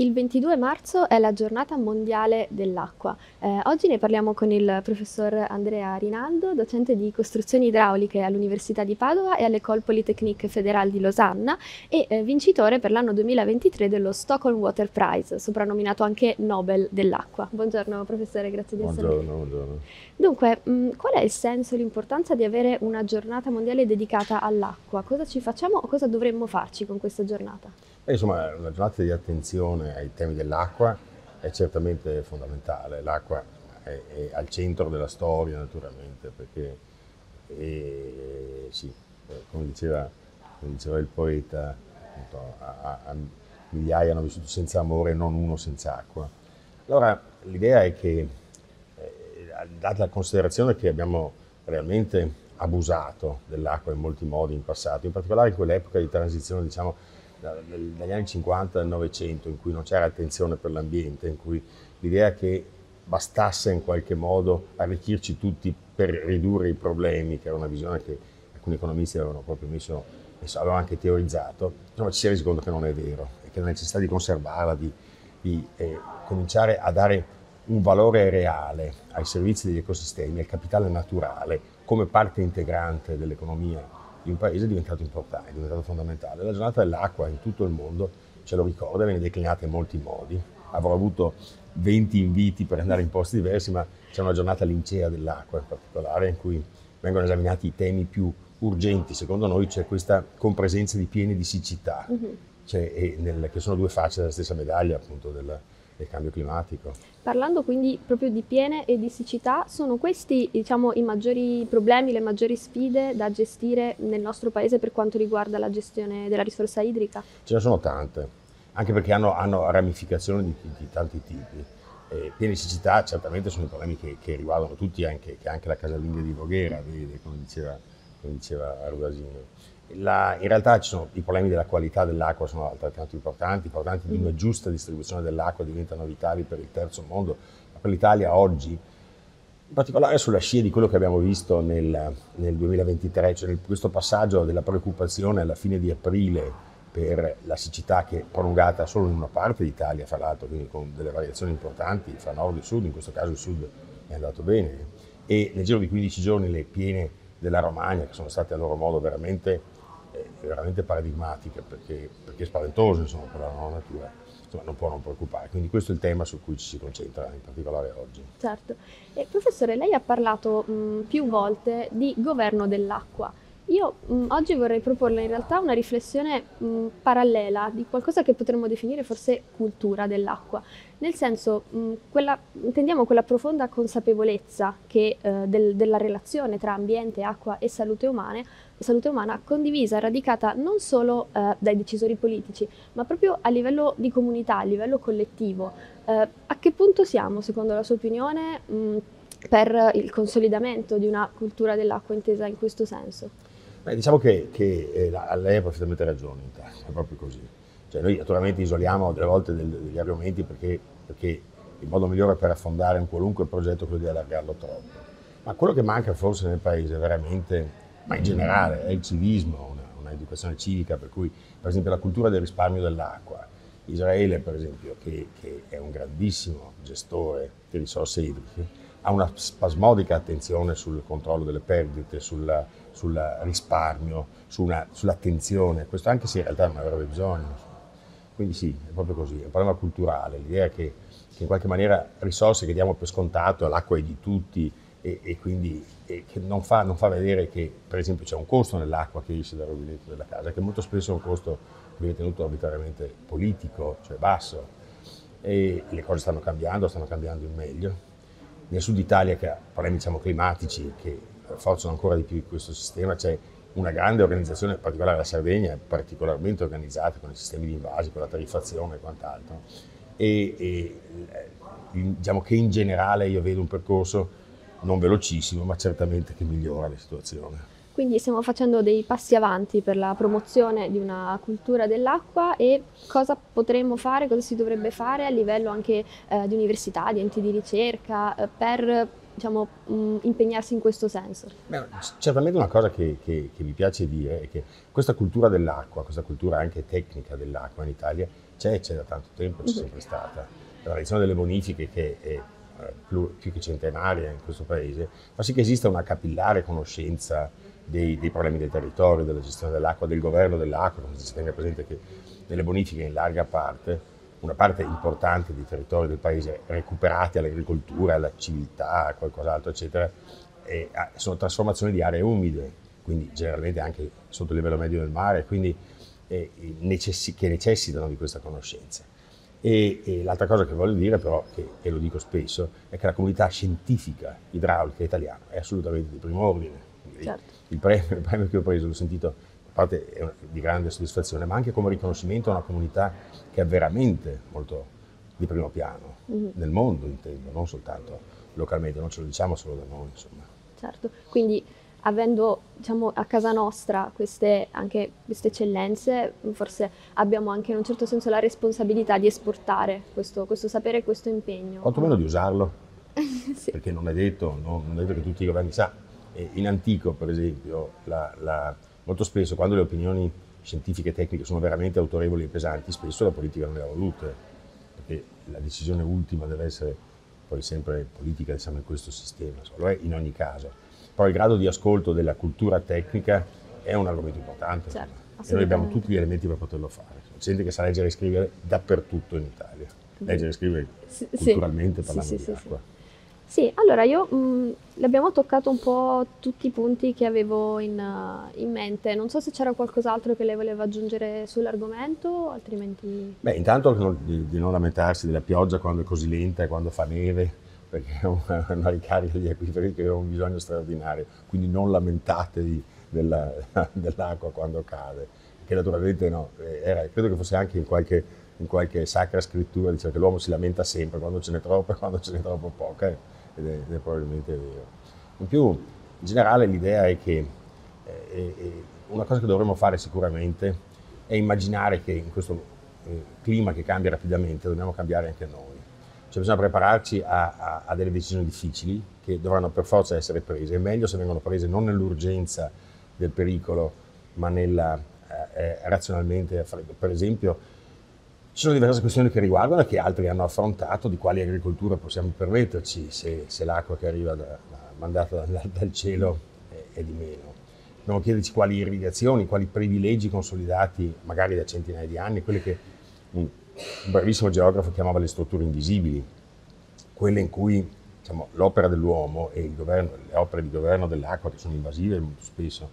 Il 22 marzo è la giornata mondiale dell'acqua. Oggi ne parliamo con il professor Andrea Rinaldo, docente di costruzioni idrauliche all'Università di Padova e all'École Polytechnique Fédérale di Losanna e vincitore per l'anno 2023 dello Stockholm Water Prize, soprannominato anche Nobel dell'acqua. Buongiorno professore, grazie di essere qui. Buongiorno. Dunque, qual è il senso e l'importanza di avere una giornata mondiale dedicata all'acqua? Cosa ci facciamo o cosa dovremmo farci con questa giornata? Insomma, una giornata di attenzione ai temi dell'acqua è certamente fondamentale. L'acqua è al centro della storia, naturalmente, perché come diceva il poeta, appunto, migliaia hanno vissuto senza amore, non uno senza acqua. Allora, l'idea è che, data la considerazione che abbiamo realmente abusato dell'acqua in molti modi in passato, in particolare in quell'epoca di transizione, diciamo, dagli anni 50 al Novecento, in cui non c'era attenzione per l'ambiente, in cui l'idea che bastasse in qualche modo arricchirci tutti per ridurre i problemi, che era una visione che alcuni economisti avevano proprio avevano anche teorizzato, insomma ci si è reso conto che non è vero e che la necessità di conservarla, di cominciare a dare un valore reale ai servizi degli ecosistemi, al capitale naturale, come parte integrante dell'economia di un paese, è diventato importante, è diventato fondamentale. La giornata dell'acqua in tutto il mondo ce lo ricorda e viene declinata in molti modi. Avrò avuto 20 inviti per andare in posti diversi, ma c'è una giornata lincea dell'acqua in particolare, in cui vengono esaminati i temi più urgenti. Secondo noi c'è questa compresenza di piene di siccità, che sono due facce della stessa medaglia, appunto, del cambio climatico. Parlando quindi proprio di piene e di siccità, sono questi, diciamo, i maggiori problemi, le maggiori sfide da gestire nel nostro paese per quanto riguarda la gestione della risorsa idrica? Ce ne sono tante, anche perché hanno ramificazioni di tanti tipi. Piene e siccità certamente sono i problemi che riguardano tutti, anche la casalinga di Voghera, come diceva Arugasini. In realtà ci sono i problemi della qualità dell'acqua, sono altrettanto importanti di una giusta distribuzione dell'acqua, diventano vitali per il terzo mondo, ma per l'Italia oggi, in particolare sulla scia di quello che abbiamo visto nel 2023, cioè questo passaggio della preoccupazione alla fine di aprile per la siccità, che è prolungata solo in una parte d'Italia, fra l'altro, quindi con delle variazioni importanti fra nord e sud, in questo caso il sud è andato bene, e nel giro di 15 giorni le piene della Romagna, che sono state a loro modo veramente paradigmatiche, perché è spaventoso, insomma, per la loro natura, insomma, non può non preoccupare. Quindi questo è il tema su cui ci si concentra in particolare oggi. Certo. E, professore, lei ha parlato più volte di governo dell'acqua. Io oggi vorrei proporle in realtà una riflessione parallela di qualcosa che potremmo definire forse cultura dell'acqua, nel senso intendiamo quella profonda consapevolezza che, della relazione tra ambiente, acqua e salute umana condivisa, radicata non solo dai decisori politici, ma proprio a livello di comunità, a livello collettivo. A che punto siamo, secondo la sua opinione, per il consolidamento di una cultura dell'acqua intesa in questo senso? Diciamo che lei ha perfettamente ragione, è proprio così. Cioè, noi naturalmente isoliamo delle volte degli argomenti perché il modo migliore per affondare un qualunque progetto è quello di allargarlo troppo. Ma quello che manca forse nel paese veramente, ma in generale, è il civismo, un'educazione civica, per cui per esempio la cultura del risparmio dell'acqua. Israele, per esempio, che è un grandissimo gestore di risorse idriche, ha una spasmodica attenzione sul controllo delle perdite, sul risparmio, sull'attenzione, questo anche se in realtà non avrebbe bisogno. Quindi sì, è proprio così, è un problema culturale, l'idea che in qualche maniera risorse che diamo per scontato, l'acqua è di tutti e quindi che non fa vedere che per esempio c'è un costo nell'acqua che esce dal rubinetto della casa, che molto spesso è un costo che viene tenuto arbitrariamente politico, cioè basso, e le cose stanno cambiando in meglio. Nel sud Italia, che ha problemi, diciamo, climatici che rafforzano ancora di più questo sistema, c'è una grande organizzazione, in particolare la Sardegna, è particolarmente organizzata con i sistemi di invasi, con la tariffazione e quant'altro. E diciamo che in generale io vedo un percorso non velocissimo, ma certamente che migliora la situazione. Quindi stiamo facendo dei passi avanti per la promozione di una cultura dell'acqua. E cosa potremmo fare, cosa si dovrebbe fare a livello anche di università, di enti di ricerca, per diciamo, impegnarsi in questo senso? Beh, certamente una cosa che mi piace dire è che questa cultura dell'acqua, questa cultura anche tecnica dell'acqua in Italia c'è da tanto tempo, c'è sempre stata. La tradizione delle bonifiche che è più che centenaria in questo paese fa sì che esista una capillare conoscenza dei problemi del territorio, della gestione dell'acqua, del governo dell'acqua, come si tenga presente che nelle bonifiche in larga parte una parte importante dei territori del paese recuperati all'agricoltura, alla civiltà, a qualcos'altro, eccetera, e sono trasformazioni di aree umide, quindi generalmente anche sotto il livello medio del mare, quindi che necessitano di questa conoscenza. E l'altra cosa che voglio dire però, e lo dico spesso, è che la comunità scientifica idraulica italiana è assolutamente di primo ordine. Certo. Il premio che ho preso, l'ho sentito, è di grande soddisfazione, ma anche come riconoscimento a una comunità che è veramente molto di primo piano, nel mondo intendo, non soltanto localmente, non ce lo diciamo solo da noi, insomma. Certo, quindi avendo, diciamo, a casa nostra anche queste eccellenze, forse abbiamo anche in un certo senso la responsabilità di esportare questo sapere e questo impegno. Quantomeno di usarlo, sì. Perché non è detto che tutti i governi sanno. In antico, per esempio, molto spesso quando le opinioni scientifiche e tecniche sono veramente autorevoli e pesanti, spesso la politica non le ha volute, perché la decisione ultima deve essere poi sempre politica, diciamo, in questo sistema, lo è in ogni caso. Però il grado di ascolto della cultura tecnica è un argomento importante, certo, e noi abbiamo tutti gli elementi per poterlo fare. Gente che sa leggere e scrivere dappertutto in Italia, leggere e scrivere culturalmente, parlando di acqua. Sì, allora abbiamo toccato un po' tutti i punti che avevo in mente. Non so se c'era qualcos'altro che lei voleva aggiungere sull'argomento, altrimenti... Beh, intanto di non lamentarsi della pioggia quando è così lenta e quando fa neve, perché è una ricarica di acquiferi che è un bisogno straordinario. Quindi non lamentatevi dell'acqua quando cade, che naturalmente no. Credo che fosse anche in qualche sacra scrittura, diceva che l'uomo si lamenta sempre quando ce n'è troppa e quando ce n'è troppo poca. Ed è probabilmente vero. In più, in generale, l'idea è che una cosa che dovremmo fare sicuramente è immaginare che in questo clima che cambia rapidamente dobbiamo cambiare anche noi. Cioè bisogna prepararci a delle decisioni difficili che dovranno per forza essere prese. È meglio se vengono prese non nell'urgenza del pericolo, ma razionalmente. Per esempio, ci sono diverse questioni che riguardano e che altri hanno affrontato, di quali agricoltura possiamo permetterci se l'acqua che arriva mandata dal cielo è di meno. Dobbiamo chiederci quali irrigazioni, quali privilegi consolidati magari da centinaia di anni, quelle che un bravissimo geografo chiamava le strutture invisibili, quelle in cui, diciamo, l'opera dell'uomo e il governo, le opere di governo dell'acqua, che sono invasive molto spesso,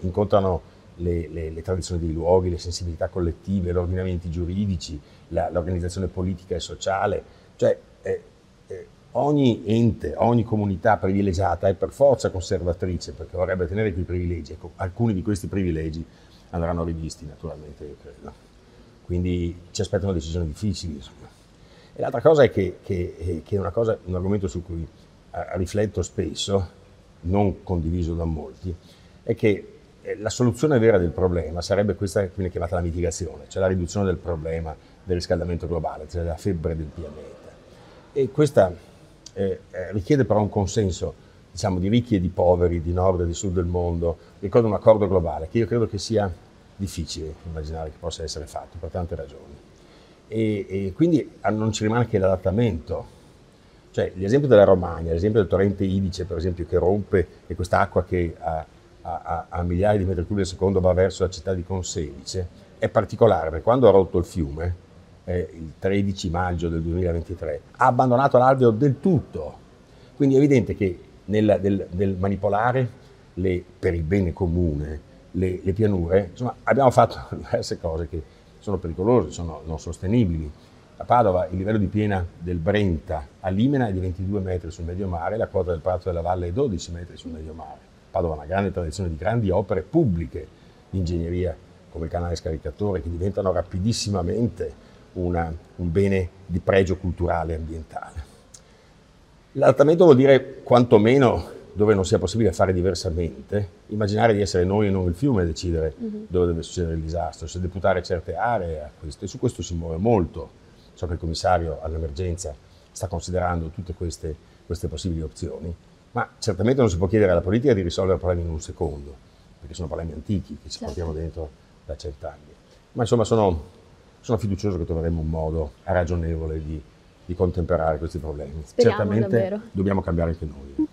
incontrano le tradizioni dei luoghi, le sensibilità collettive, gli ordinamenti giuridici, l'organizzazione politica e sociale. Cioè ogni ente, ogni comunità privilegiata è per forza conservatrice, perché vorrebbe tenere quei privilegi. Ecco, alcuni di questi privilegi andranno rivisti naturalmente, io credo. Quindi ci aspettano decisioni difficili, insomma. E l'altra cosa è che è un argomento su cui rifletto spesso, non condiviso da molti, è che la soluzione vera del problema sarebbe questa che viene chiamata la mitigazione, cioè la riduzione del problema del riscaldamento globale, cioè la febbre del pianeta. E questa richiede però un consenso, diciamo, di ricchi e di poveri, di nord e di sud del mondo, ricorda un accordo globale che io credo che sia difficile immaginare che possa essere fatto per tante ragioni. E quindi non ci rimane che l'adattamento. Cioè l'esempio della Romagna, l'esempio del torrente Idice, per esempio, che rompe, e quest'acqua che a migliaia di metri cubi al secondo va verso la città di Conselice, è particolare perché quando ha rotto il fiume, il 13 maggio del 2023, ha abbandonato l'alveo del tutto. Quindi è evidente che nel manipolare per il bene comune le pianure, insomma, abbiamo fatto diverse cose che sono pericolose, sono non sostenibili. A Padova il livello di piena del Brenta a Limena è di 22 metri sul medio mare, la quota del Prato della Valle è 12 metri sul medio mare. Padova ha una grande tradizione di grandi opere pubbliche di ingegneria, come il canale scaricatore, che diventano rapidissimamente un bene di pregio culturale e ambientale. L'adattamento vuol dire, quantomeno dove non sia possibile fare diversamente, immaginare di essere noi e non il fiume a decidere dove deve succedere il disastro, se deputare certe aree a questo. E su questo si muove molto. So che il commissario all'emergenza sta considerando tutte queste possibili opzioni, ma certamente non si può chiedere alla politica di risolvere problemi in un secondo, perché sono problemi antichi che ci portiamo dentro da cent'anni. Ma insomma sono fiducioso che troveremo un modo ragionevole di contemperare questi problemi. Speriamo, certamente davvero. Dobbiamo cambiare anche noi.